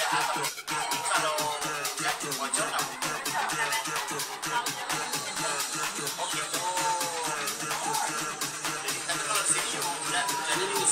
ada apa? Kalau jatuh wajar nggak? Oke, jadi tapi kalau di sini udah jadi ini.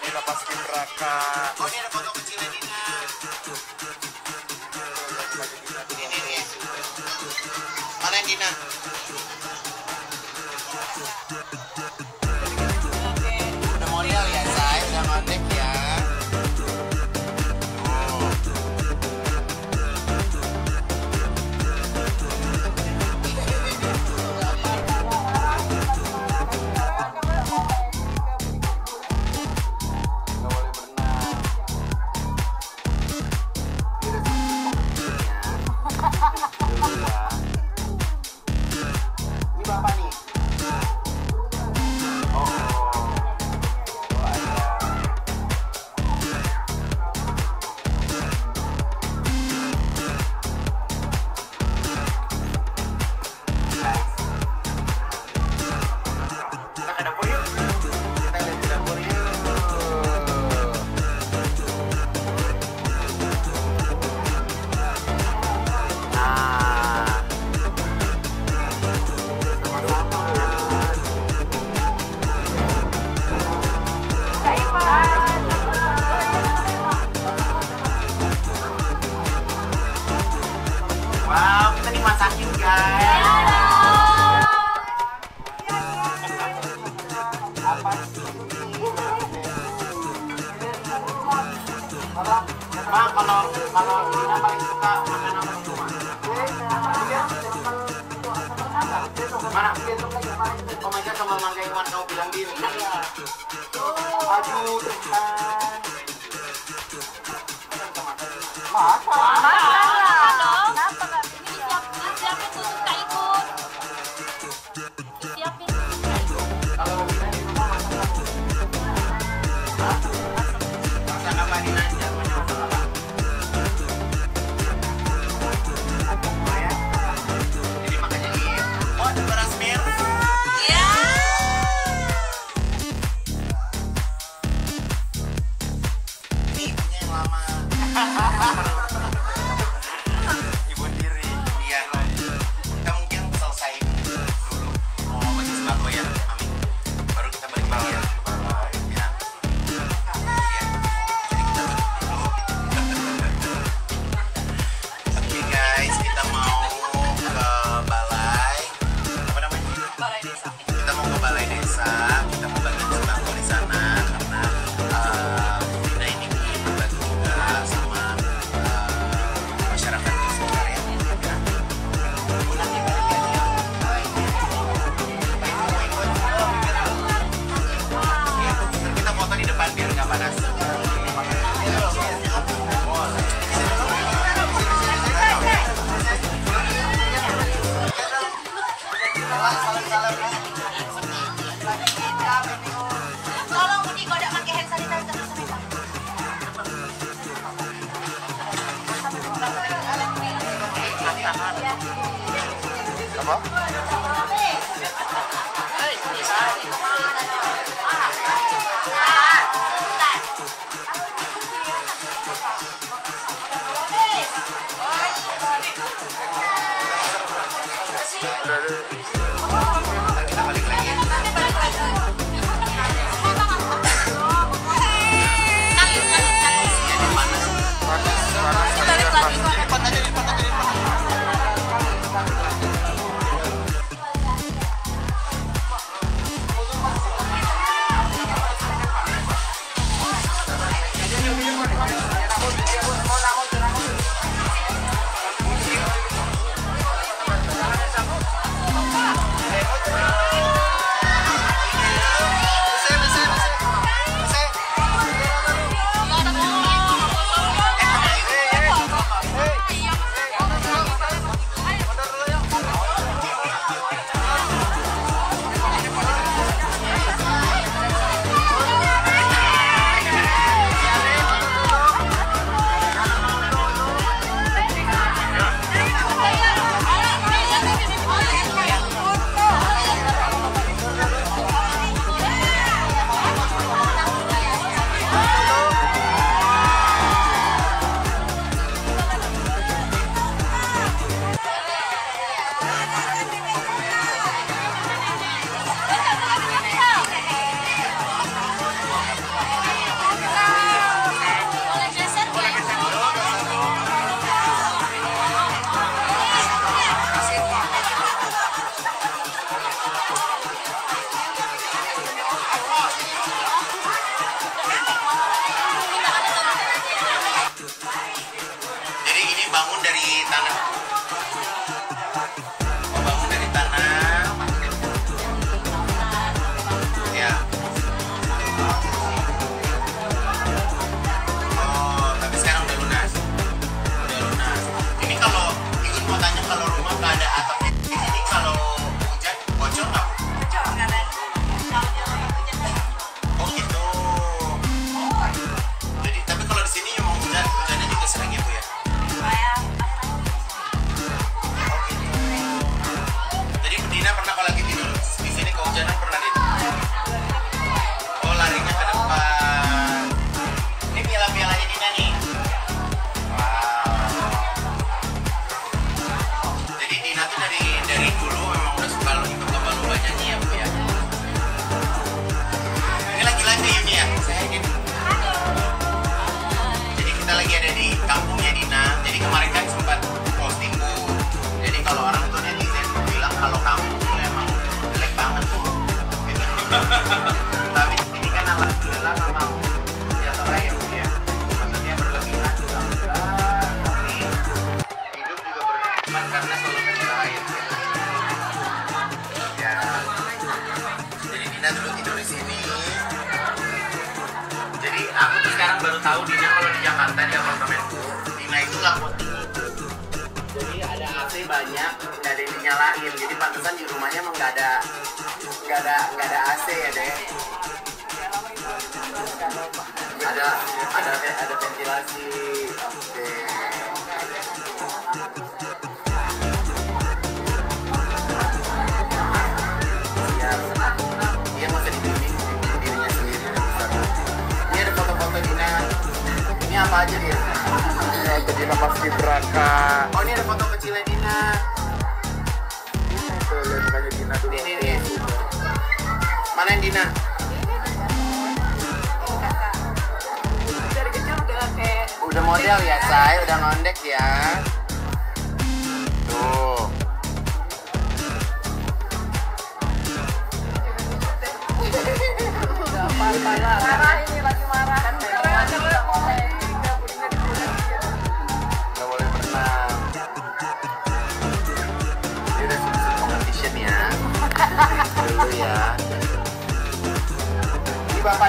Kita pasti beraka. Oh, ini ada foto kecilnya Dina. Ini mana Dina? Udah mau real ya, guys. Udah mandek ya. Wow, kita dimasakin guys. Apa sih? Ma, kalau Dina paling suka makan apa itu, Ma? Mana? Oh my God, sama Mangga Iwan kamu bilang Dina. Aduh, Tuhan. Masa? Nah, Dina ini ingin berbagi juga sama Bapak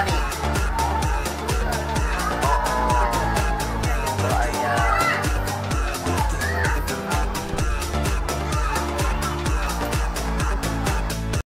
nih